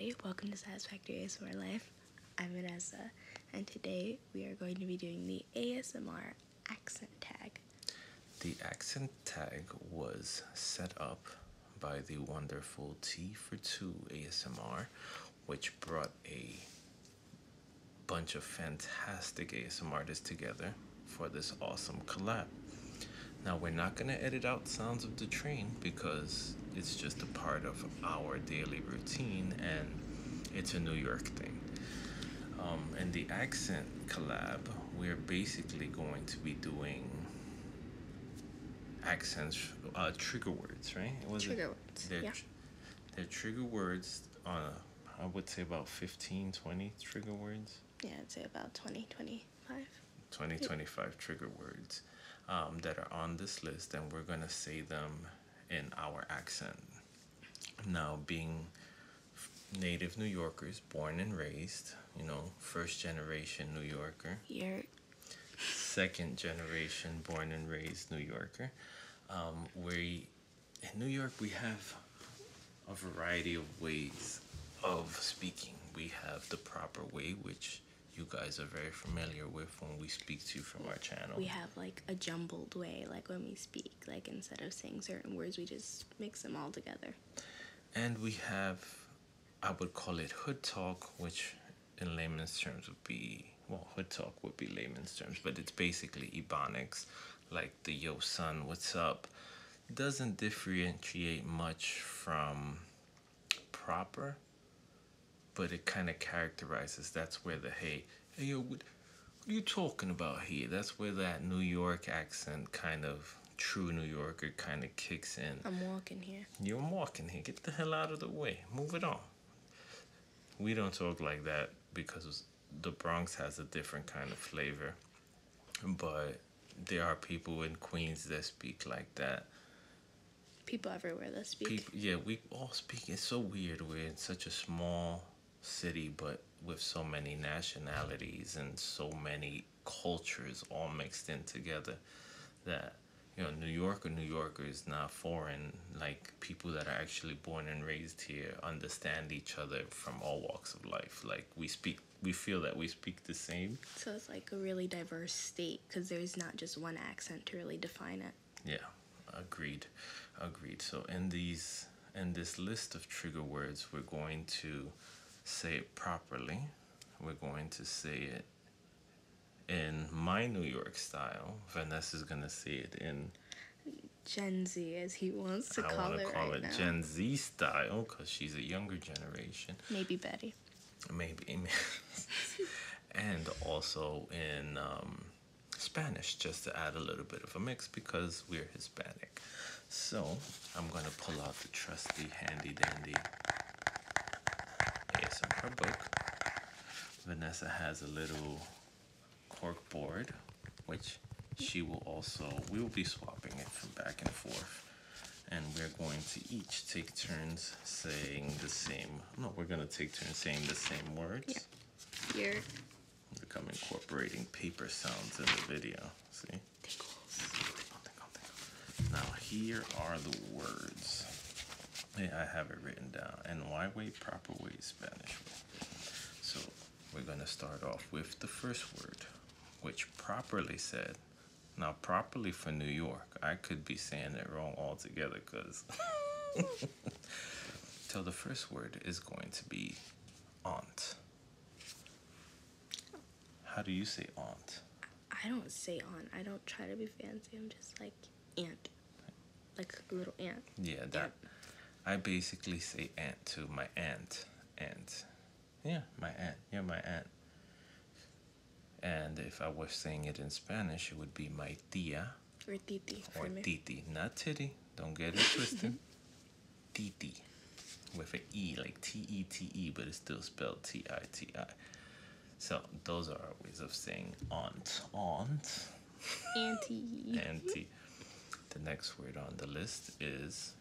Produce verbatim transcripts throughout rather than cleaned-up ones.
everybody, welcome to Satisfactory A S M R Life. I'm Vanessa, and today we are going to be doing the A S M R accent tag. The accent tag was set up by the wonderful Tea for Two A S M R, which brought a bunch of fantastic A S M R artists together for this awesome collab. Now, we're not going to edit out sounds of the train because it's just a part of our daily routine and it's a New York thing. Um, in the accent collab, we're basically going to be doing accents, uh, trigger words, right? It was trigger a, words, they're, yeah. Tr they're trigger words, uh, I would say about fifteen, twenty trigger words. Yeah, I'd say about twenty, twenty-five. twenty, twenty-five trigger words um, that are on this list, and we're going to say them in our accent. Now, being native New Yorkers, born and raised, you know, first generation New Yorker. You're... Second generation born and raised New Yorker. Um, we, in New York, we have a variety of ways of speaking. We have the proper way, which you guys are very familiar with when we speak to you from our channel. We have like a jumbled way, like when we speak, like instead of saying certain words, we just mix them all together. And we have, I would call it hood talk, which in layman's terms would be, well, hood talk would be layman's terms, but it's basically Ebonics, like the yo son, what's up, doesn't differentiate much from proper, but it kind of characterizes, that's where the hey, hey yo, what, what are you talking about here? That's where that New York accent, kind of true New Yorker, kind of kicks in. I'm walking here. You're walking here. Get the hell out of the way. Move it on. We don't talk like that because the Bronx has a different kind of flavor. But there are people in Queens that speak like that. People everywhere that speak. People, yeah, we all speak. It's so weird. We're in such a small city, but with so many nationalities and so many cultures all mixed in together, that, you know, New York or New Yorker is not foreign. Like, people that are actually born and raised here understand each other from all walks of life. Like, we speak, we feel that we speak the same. So it's like a really diverse state because there's not just one accent to really define it. Yeah, agreed, agreed. So in these, in this list of trigger words, we're going to say it properly. We're going to say it in my New York style. Vanessa's gonna say it in Gen Z, as he wants to call it right now. I wanna call it Gen Z style because she's a younger generation. Maybe Betty. Maybe. And also in um, Spanish, just to add a little bit of a mix because we're Hispanic. So I'm gonna pull out the trusty, handy dandy A S M R book. Vanessa has a little cork board, which she will also, we will be swapping it from back and forth. And we're going to each take turns saying the same, no, we're going to take turns saying the same words. Yeah. Here. Become incorporating paper sounds in the video. See? Tickles. Now, here are the words. Yeah, I have it written down. And why way, proper way, Spanish way. So we're going to start off with the first word, which properly said. Now, properly for New York, I could be saying it wrong altogether because... So the first word is going to be aunt. How do you say aunt? I don't say aunt. I don't try to be fancy. I'm just like aunt. Like a little aunt. Yeah, that... Aunt. I basically say aunt to my aunt, aunt. Yeah, my aunt. Yeah, my aunt. And if I was saying it in Spanish, it would be my tía. Or titi. Or titi. Not titty. Don't get it twisted. Titi. With an E, like T E T E, but it's still spelled T I T I. So those are ways of saying aunt. Aunt. Auntie. Auntie. The next word on the list is...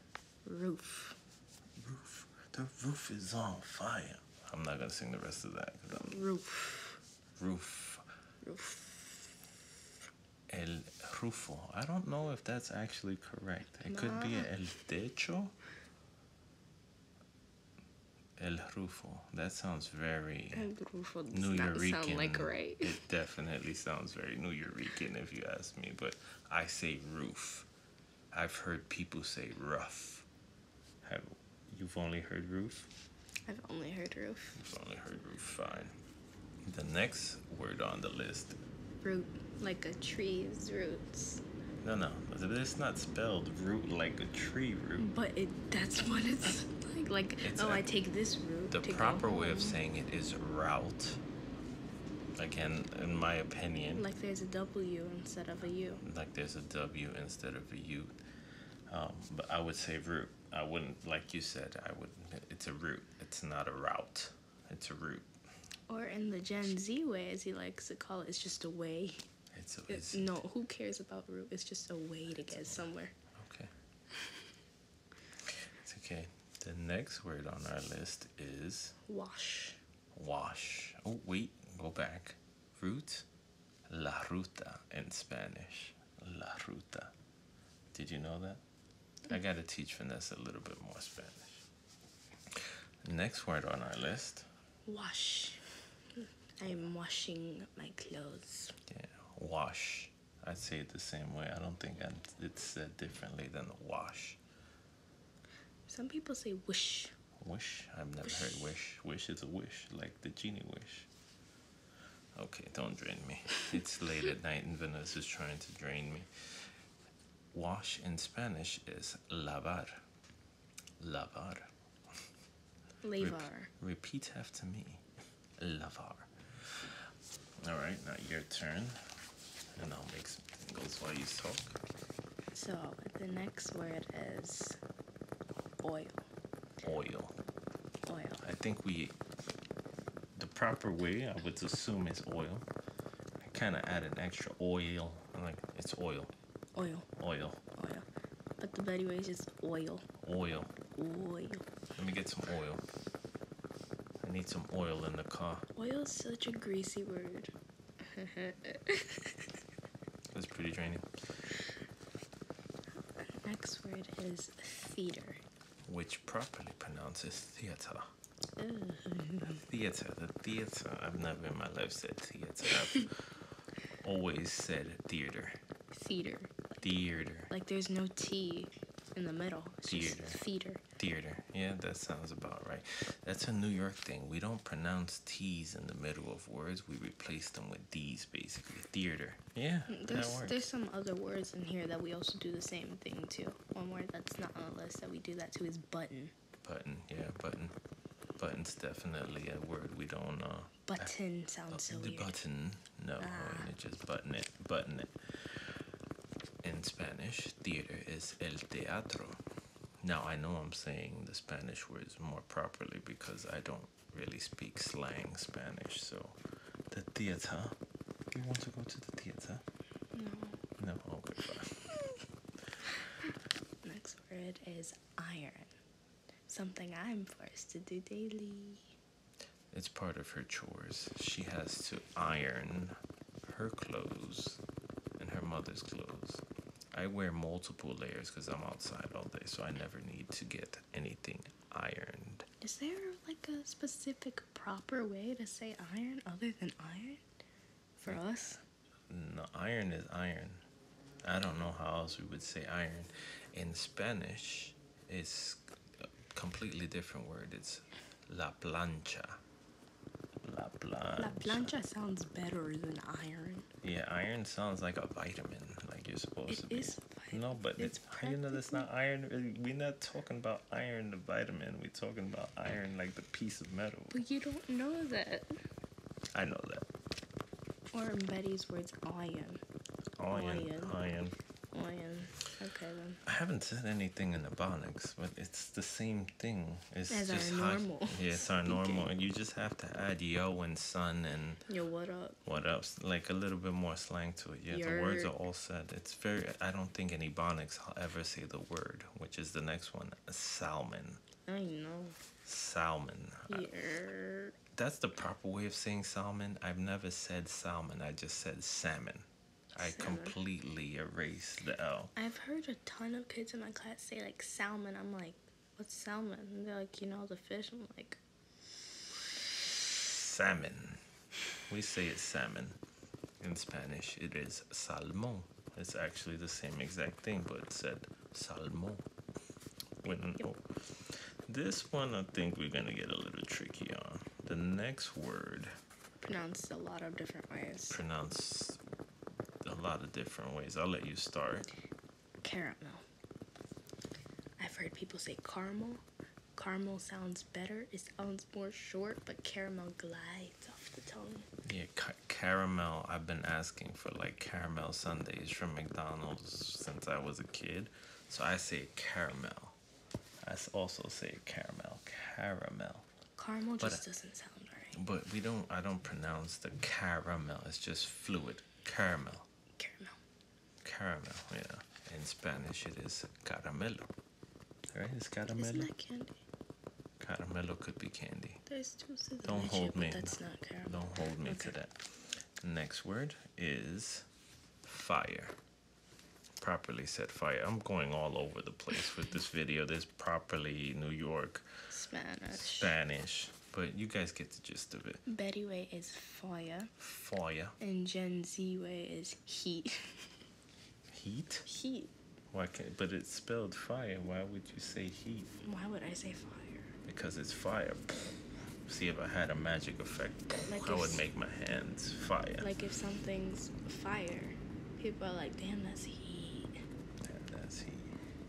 Roof. Roof. The roof is on fire. I'm not going to sing the rest of that. I'm... Roof. Roof. Roof. El rufo. I don't know if that's actually correct. It nah. could be el techo. El Rufo. That sounds very El Rufo does New not Eurekan. Sound like right. It definitely sounds very New Eurekan if you ask me, but I say roof. I've heard people say rough. Have you've only heard roof? I've only heard roof. You've only heard roof, fine. The next word on the list. Root, like a tree's roots. No, no, it's not spelled root like a tree root. But it that's what it's like. Like, it's oh, a, I take this route. The proper way of saying it is route. Again, in my opinion. Like there's a W instead of a U. Like there's a W instead of a U. Um, but I would say root. I wouldn't, like you said, I would. It's a root. It's not a route. It's a root. Or in the Gen Z way, as he likes to call it, it's just a way. It's a, it's, no, who cares about root? It's just a way to get somewhere. Okay. It's okay. The next word on our list is... Wash. Wash. Oh, wait. Go back. Root. La ruta in Spanish. La ruta. Did you know that? Mm-hmm. I got to teach Vanessa a little bit more Spanish. Next word on our list. Wash. I'm washing my clothes. Yeah. Wash. I say it the same way. I don't think I'd, it's said differently than wash. Some people say wish. Wish? I've never wish. heard wish. Wish is a wish, like the genie wish. Okay, don't drain me. It's late at night and Vanessa's trying to drain me. Wash in Spanish is lavar. Lavar. Lavar. Re- repeat after me. Lavar. Alright, now your turn, and I'll make some tingles while you talk. So, the next word is oil. Oil. Oil. I think we, the proper way, I would assume is oil. I kind of add an extra oil, I'm like, it's oil. Oil. Oil. Oil. But the better way is just oil. Oil. Oil. Let me get some oil. I need some oil in the car. Oil is such a greasy word. That's pretty draining. The next word is theater. Which properly pronounces theater. Theater, the theater. I've never in my life said theater. I've always said theater. Theater. Theater. Like there's no T in the middle. It's theater. Just theater. Theater. Yeah, that sounds about right. That's a New York thing. We don't pronounce T's in the middle of words. We replace them with D's, basically. Theater. Yeah, there's, that works. There's some other words in here that we also do the same thing, too. One word that's not on the list that we do that, too, is button. Button. Yeah, button. Button's definitely a word we don't... Uh, button I, sounds uh, so weird. Button. No, ah. Just button it. Button it. In Spanish, theater is el teatro. Now, I know I'm saying the Spanish words more properly because I don't really speak slang Spanish, so... The theater. Do you want to go to the theater? No. No? Okay, bye. Next word is iron. Something I'm forced to do daily. It's part of her chores. She has to iron her clothes and her mother's clothes. I wear multiple layers because I'm outside all day, so I never need to get anything ironed. Is there like a specific proper way to say iron other than iron for us? No, iron is iron. I don't know how else we would say iron. In Spanish, it's a completely different word. It's la plancha. La plancha. La plancha sounds better than iron. Yeah, iron sounds like a vitamin, like you're supposed it to be. It is vitamin. No, but it's, it's you know, that's not iron. We're not talking about iron, the vitamin. We're talking about iron, like the piece of metal. But you don't know that. I know that. Or in Betty's words, iron. Iron. Iron. Iron. Okay, then. I haven't said anything in Ebonics, but it's the same thing. It's As just our normal. High, yeah, it's our speaking. normal. And you just have to add yo and son and... Yo, what up? What up? Like a little bit more slang to it. Yeah, Your... the words are all said. It's very... I don't think in Ebonics I'll ever say the word, which is the next one. Salmon. I know. Salmon. Yeah. I, that's the proper way of saying salmon. I've never said salmon. I just said salmon. I completely erased the L. I've heard a ton of kids in my class say, like, salmon. I'm like, what's salmon? And they're like, you know, the fish. I'm like, salmon. We say it's salmon. In Spanish, it is salmón. It's actually the same exact thing, but it said salmón. We don't know. This one, I think we're going to get a little tricky on. The next word. Pronounced a lot of different ways. Pronounced a lot of different ways. I'll let you start. Caramel. I've heard people say caramel. Caramel sounds better. It sounds more short, but caramel glides off the tongue. Yeah, ca caramel. I've been asking for like caramel sundaes from McDonald's since I was a kid. So I say caramel. I also say caramel. Caramel. Caramel just but, doesn't sound right. But we don't. I don't pronounce the caramel. It's just fluid. Caramel. Caramel. Caramel. Yeah. In Spanish, it is caramelo. Right? It's caramello. Isn't that candy? Caramello could be candy. There's two scissors. Don't hold me. That's not caramel. Don't hold me okay. to that. Next word is fire. Properly said fire. I'm going all over the place with this video. There's properly New York. Spanish. Spanish. But you guys get the gist of it. Betty way is fire. Fire. And Gen Z way is heat. Heat? Heat. Why can't, but it's spelled fire. Why would you say heat? Why would I say fire? Because it's fire. See, if I had a magic effect, like I would make my hands fire. Like if something's fire, people are like, damn, that's heat. Damn, that's heat.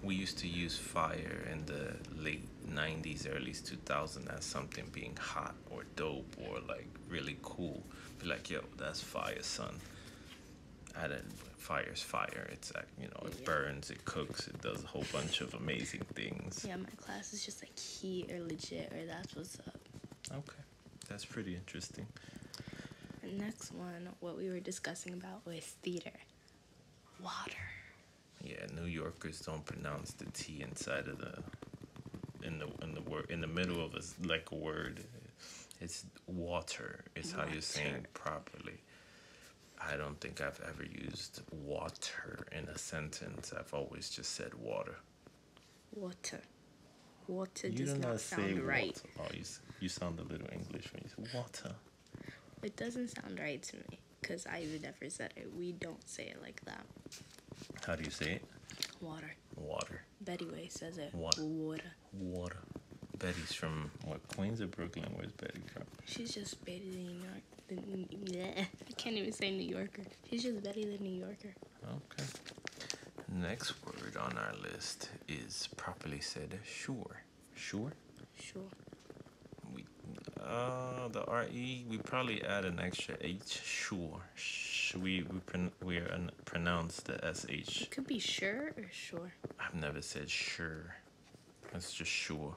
We used to use fire in the late nineties, early two thousands as something being hot or dope or like really cool. Be like, yo, that's fire, son. I didn't. Fire's fire. It's like, you know, it yeah. burns, it cooks, it does a whole bunch of amazing things. Yeah, my class is just like heat or legit or that's what's up. Okay, that's pretty interesting. The next one, what we were discussing about was theater. Water. Yeah, New Yorkers don't pronounce the T inside of the in the in the word in the middle of a like a word. It's water. It's water. How you're saying it properly. I don't think I've ever used water in a sentence. I've always just said water. Water. Water does not sound right. Oh, you, you sound a little English when you say water. It doesn't sound right to me because I've never said it. We don't say it like that. How do you say it? Water. Water. Betty Way says it. Water. Water. Water. Betty's from, what, Queens or Brooklyn? Where's Betty from? She's just Betty the New York. The, bleh, I can't even say New Yorker. She's just Betty the New Yorker. Okay. Next word on our list is properly said sure. Sure? Sure. We, uh, the R E, we probably add an extra H. Sure. Sh we we, pron we are un pronounce the S H. It could be sure or sure. I've never said sure. It's just sure.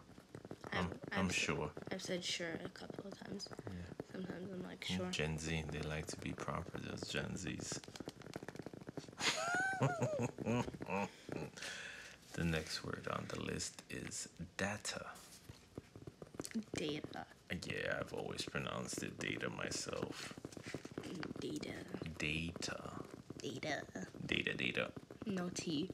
I'm, I've, I'm I've sure. Said, I've said sure a couple of times. Yeah. Sometimes I'm like, sure. Gen Z, they like to be proper, those Gen Zs. The next word on the list is data. Data. Yeah, I've always pronounced it data myself. Data. Data. Data. Data, data. No T.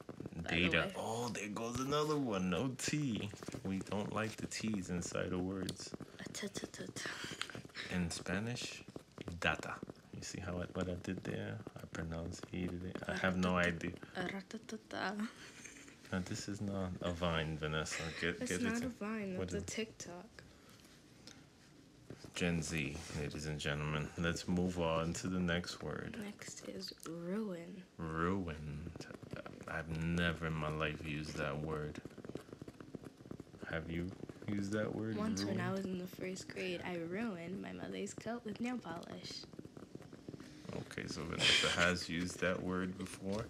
Data. The oh, there goes another one. No T. We don't like the T's inside of words. In Spanish, data. You see how I, what I did there? I pronounced E today. I have no idea. No, this is not a Vine, Vanessa. Get, it's get not it a Vine. It's a TikTok. Gen Z, ladies and gentlemen. Let's move on to the next word. Next is ruin. Ruined. I've never in my life used that word. Have you? Use that word. Once ruined. When I was in the first grade, I ruined my mother's coat with nail polish. Okay, so Vanessa has used that word before.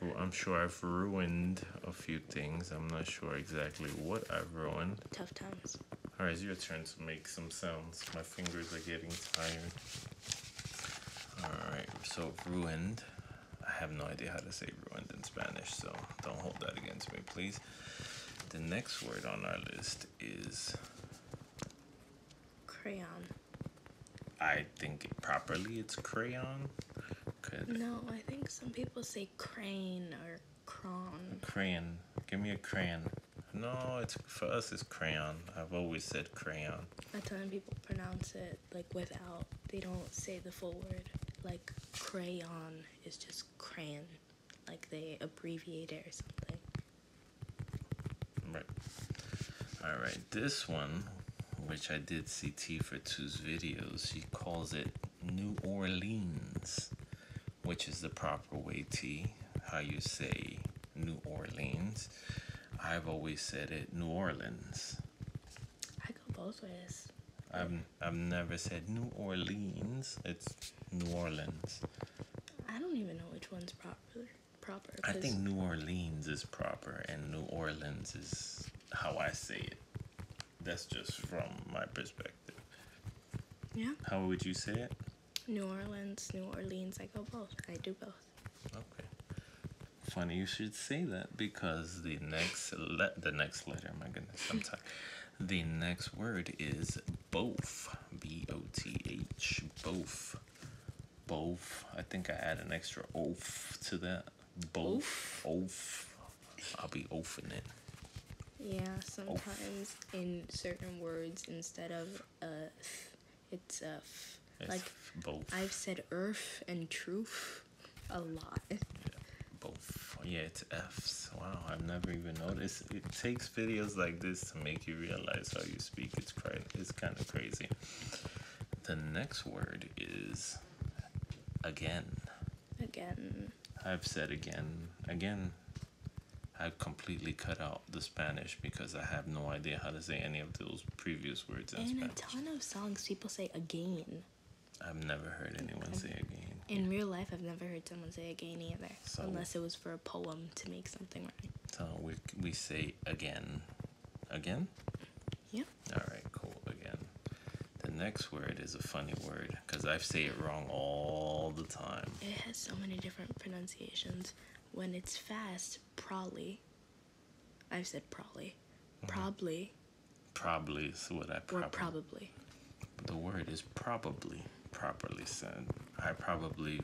Well, I'm sure I've ruined a few things. I'm not sure exactly what I've ruined. Tough times. All right, it's your turn to make some sounds. My fingers are getting tired. All right, so ruined. I have no idea how to say ruined in Spanish, so don't hold that against me, please. The next word on our list is crayon. I think it, properly it's crayon. Could no, I think some people say crane or cron. Crayon. Give me a crayon. No, it's for us it's crayon. I've always said crayon. A ton of people pronounce it like without, they don't say the full word. Like crayon is just crayon. Like they abbreviate it or something. Right. Alright, this one, which I did see Tea for Two's videos, she calls it New Orleans, which is the proper way, T, how you say New Orleans. I've always said it New Orleans. I go both ways. I've, I've never said New Orleans. It's New Orleans. I don't even know which one's proper. proper I think New Orleans is proper, and New Orleans is how I say it. That's just from my perspective. Yeah. How would you say it? New Orleans, New Orleans. I go both. I do both. Okay. Funny you should say that, because the next le the next letter, my goodness, I'm tired. The next word is both. B O T H. Both. Both. I think I add an extra oaf to that. Both. Oaf. I'll be oafing it. Yeah, sometimes oof. In certain words, instead of uh, it's uh, it's like both. I've said earth and truth a lot. Yeah, both. Yeah, it's F's. Wow, I've never even noticed. It takes videos like this to make you realize how you speak. It's cra It's kind of crazy. The next word is again. Again. I've said again. Again. I've completely cut out the Spanish because I have no idea how to say any of those previous words in and Spanish. And a ton of songs people say again. I've never heard anyone I've, say again. In yeah. real life, I've never heard someone say again either. So, unless it was for a poem to make something right. So we, we say again. Again? Yeah. All right, cool. Again. The next word is a funny word because I say it wrong all the time. It has so many different pronunciations. When it's fast, probably. I've said probably. Probably. Probably is what I probably. Or probably. The word is probably, properly said. I probably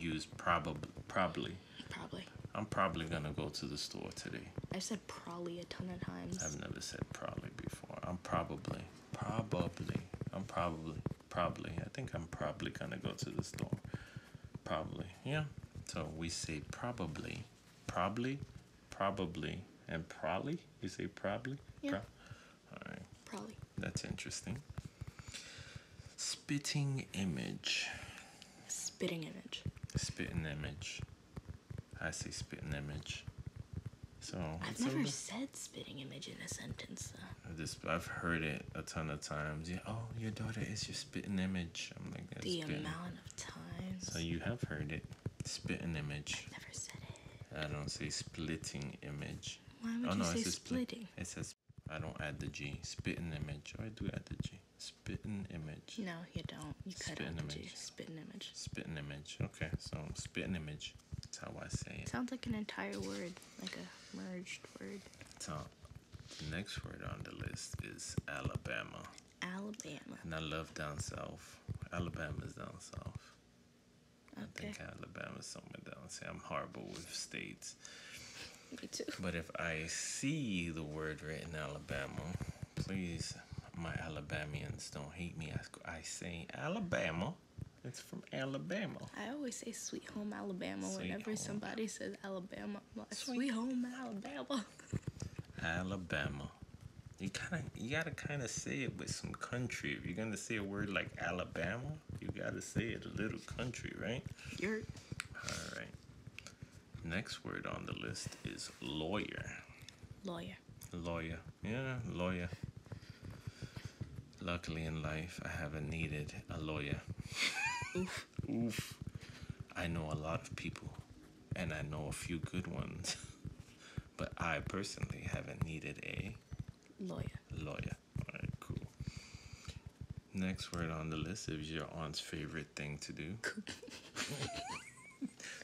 use probably. Probably. Probably. I'm probably going to go to the store today. I've said probably a ton of times. I've never said probably before. I'm probably. Probably. I'm probably. Probably. I think I'm probably going to go to the store. Probably. Yeah. So we say probably, probably, probably, and probably. You say probably? Yeah. Pro All right. Probably. That's interesting. Spitting image. Spitting image. Spitting image. I say spitting image. So I've never said spitting image in a sentence, though. This, I've heard it a ton of times. Yeah. Oh, your daughter is your spitting image. I'm like, that's the spitting. Amount of times. So you have heard it. Spitting image. I've never said it. I don't say splitting image. Why would oh, you no, say it's splitting? Split. It says I don't add the G. Spitting image. Oh, I do add the G. Spitting image. No, you don't. You cut out the G. Spitting image. Spitting image. Okay, so spitting image. That's how I say it. Sounds like an entire word, like a merged word. So the next word on the list is Alabama. Alabama. And I love down south. Alabama's down south. I okay. think Alabama's somewhere down. See, I'm horrible with states. Me too. But if I see the word written Alabama, please, my Alabamians, don't hate me. I, I say Alabama. It's from Alabama. I always say Sweet Home Alabama sweet whenever home. Somebody says Alabama. I'm like, sweet, sweet Home Alabama. Alabama. You kind of, you gotta kind of say it with some country. If you're gonna say a word like Alabama, you gotta say it a little country, right? You're. All right. Next word on the list is lawyer. Lawyer. Lawyer. Yeah, lawyer. Luckily in life, I haven't needed a lawyer. Oof. Oof. I know a lot of people, and I know a few good ones, but I personally haven't needed a. Lawyer. Lawyer. All right, cool. Next word on the list is your aunt's favorite thing to do.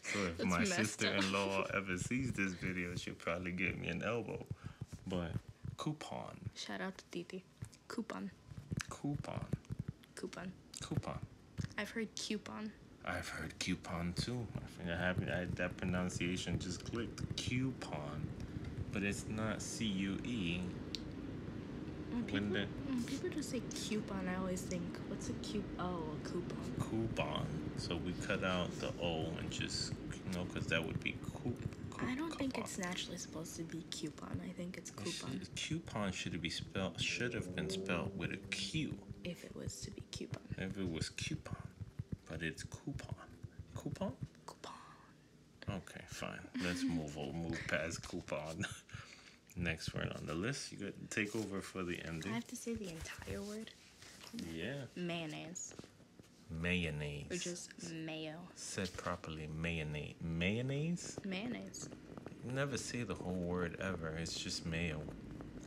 So if that's my sister-in-law ever sees this video, she'll probably give me an elbow. But coupon. Shout out to Titi. Coupon. Coupon. Coupon. Coupon. I've heard coupon. I've heard coupon too. I think I have I, that pronunciation just clicked. Coupon. but it's not C U E. When people, the, when people just say coupon, I always think, what's a coupon? Oh, a coupon. Coupon. So we cut out the O and just, you know, because that would be coupon. I don't coupon. think it's naturally supposed to be coupon. I think it's coupon. Should, coupon should be spelled, should have been spelled with a Q. If it was to be coupon. If it was coupon, but it's coupon. Coupon? Coupon. Okay, fine. Let's move on. Move past coupon. Next word on the list. You got to take over for the ending. I have to say the entire word? Yeah. Mayonnaise. Mayonnaise. Or just mayo. Said properly, mayonnaise. Mayonnaise? Mayonnaise. You never say the whole word ever. It's just mayo.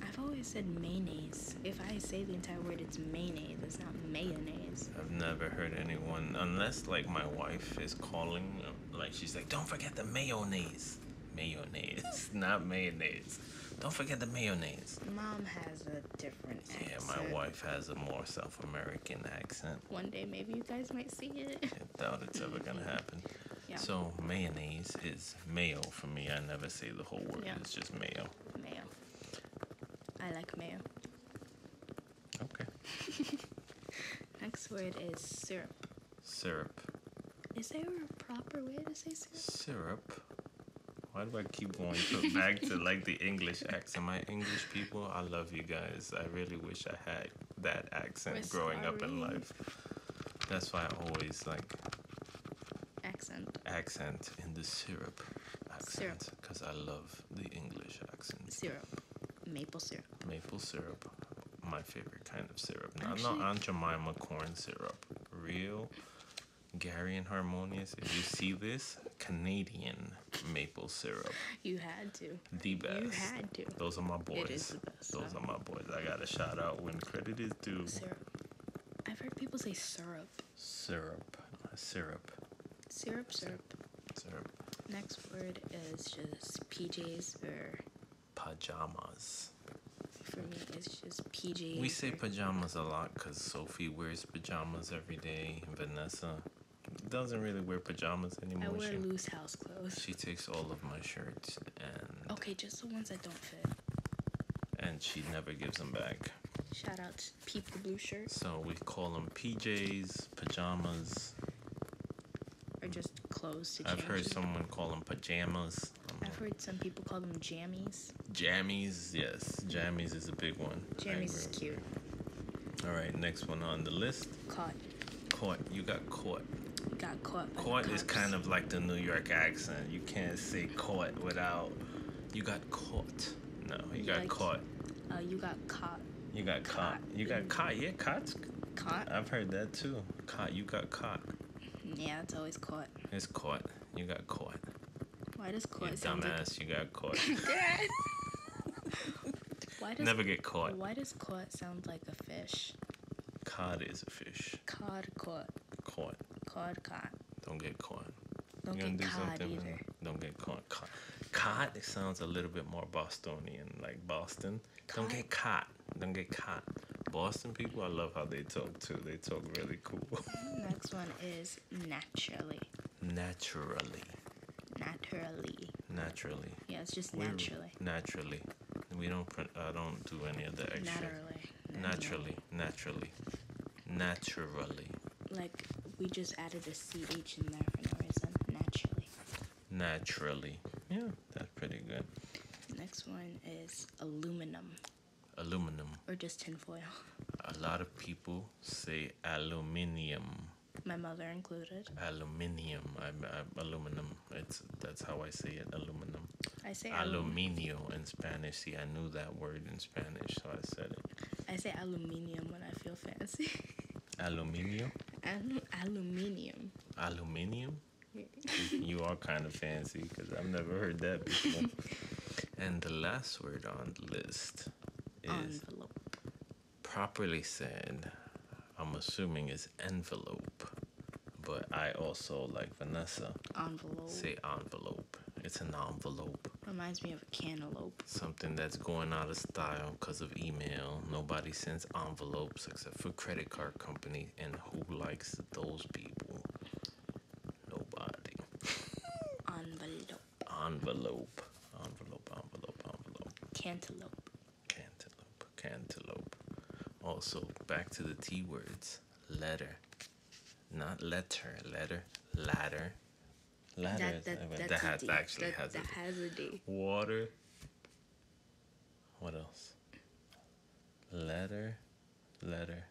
I've always said mayonnaise. If I say the entire word, it's mayonnaise. It's not mayonnaise. I've never heard anyone, unless like my wife is calling, like she's like, don't forget the mayonnaise. Mayonnaise, not mayonnaise. Don't forget the mayonnaise. Mom has a different accent. Yeah, my wife has a more South American accent. One day, maybe you guys might see it. I doubt it's ever going to happen. Yeah. So, mayonnaise is mayo for me. I never say the whole word. Yeah. It's just mayo. Mayo. I like mayo. Okay. Next word is syrup. Syrup. Is there a proper way to say syrup? Syrup. Why do I keep going to back to like the English accent? My English people, I love you guys. I really wish I had that accent We're growing sorry. up in life. That's why I always like accent. Accent in the syrup accent. Because I love the English accent. Syrup. Maple syrup. Maple syrup. My favorite kind of syrup. No, Actually, not Aunt Jemima corn syrup. Real Gary and Harmonious. If you see this, Canadian maple syrup. You had to. The best. You had to. Those are my boys. It is the best. Those huh? are my boys. I got to shout out when credit is due. Syrup. I've heard people say syrup. Syrup. Syrup. Syrup, syrup. Syrup. Syrup. Next word is just P Js or pajamas. For me, it's just P Js. We say pajamas a lot because Sophie wears pajamas every day. Vanessa doesn't really wear pajamas anymore. I wear she, loose house clothes. She takes all of my shirts and... Okay, just the ones that don't fit. And she never gives them back. Shout out to Peep the Blue Shirt. So we call them P Js, pajamas. Or just clothes to change. I've heard someone call them pajamas. I've heard some people call them jammies. Jammies, yes. Jammies is a big one. Jammies is cute. All right, next one on the list. Caught. Caught. You got caught. You got caught. Caught is kind of like the New York accent. You can't say caught without... You got caught. No, you got caught. Uh, you got caught. You got caught. You got caught. Yeah, caught. Caught. I've heard that too. Caught. You got caught. Yeah, it's always caught. It's caught. You got caught. Why does caught sound like... Dumbass, you got caught. Dad! Why does, Never get caught. Why does caught sound like a fish? Cod is a fish. Cod caught. Caught. Cod caught. Don't get caught. Don't You're get caught do either. Don't get caught. Cod. Cod sounds a little bit more Bostonian, like Boston. Cod? Don't get caught. Don't get caught. Boston people, I love how they talk too. They talk really cool. Next one is naturally. Naturally. Naturally. Naturally. Yeah, it's just We're naturally. Naturally. We don't. I uh, don't do any of the extra. Naturally. Naturally. Naturally. Naturally. Like we just added a C H in there for no reason. Naturally. Naturally. Yeah, that's pretty good. Next one is aluminum. Aluminum. Or just tinfoil. A lot of people say aluminium. My mother included. Aluminium. I'm, I'm aluminum. It's that's how I say it. Aluminum. I say aluminio alum in Spanish. See, I knew that word in Spanish, so I said it. I say aluminium when I feel fancy. Aluminio. Al aluminium. Aluminium. You are kind of fancy because I've never heard that before. And the last word on the list is envelope. Properly said, I'm assuming it's envelope, but I also, like Vanessa, envelope. Say envelope. It's an envelope. Reminds me of a cantaloupe. Something that's going out of style because of email. Nobody sends envelopes except for credit card companies, and who likes those people? Nobody. Envelope. Envelope. Envelope, envelope, envelope. Cantaloupe. Cantaloupe, cantaloupe. Also, back to the T words. Letter. Not letter, letter, ladder. Ladder. That, that, I mean, that has, actually that, has, that a has a D. Water. What else? Letter, letter,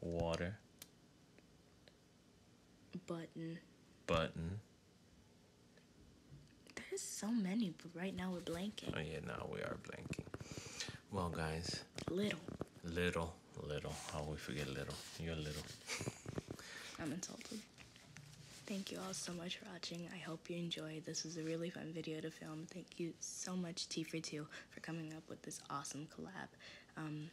water. Button. Button. There's so many, but right now we're blanking. Oh yeah, now we are blanking. Well, guys. Little. Little, little. Oh, we forget little. You're little. I'm insulted. Thank you all so much for watching. I hope you enjoyed. This was a really fun video to film. Thank you so much, Tea for Two, for coming up with this awesome collab. Um,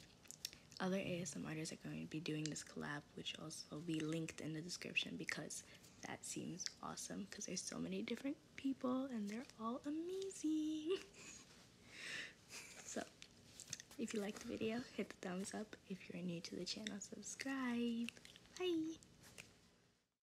other A S M R artists are going to be doing this collab, which also will be linked in the description, because that seems awesome, because there's so many different people, and they're all amazing. So, if you liked the video, hit the thumbs up. If you're new to the channel, subscribe.